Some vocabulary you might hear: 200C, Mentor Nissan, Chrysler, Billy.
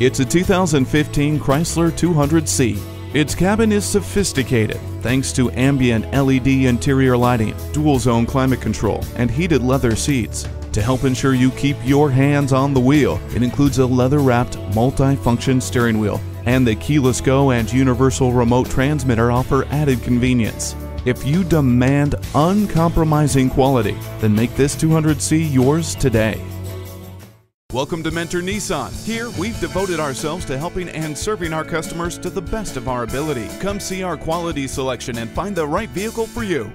It's a 2015 Chrysler 200C. Its cabin is sophisticated thanks to ambient LED interior lighting, dual-zone climate control, and heated leather seats. To help ensure you keep your hands on the wheel, it includes a leather-wrapped multi-function steering wheel, and the keyless go and universal remote transmitter offer added convenience. If you demand uncompromising quality, then make this 200C yours today. Welcome to Mentor Nissan. Here, we've devoted ourselves to helping and serving our customers to the best of our ability. Come see our quality selection and find the right vehicle for you.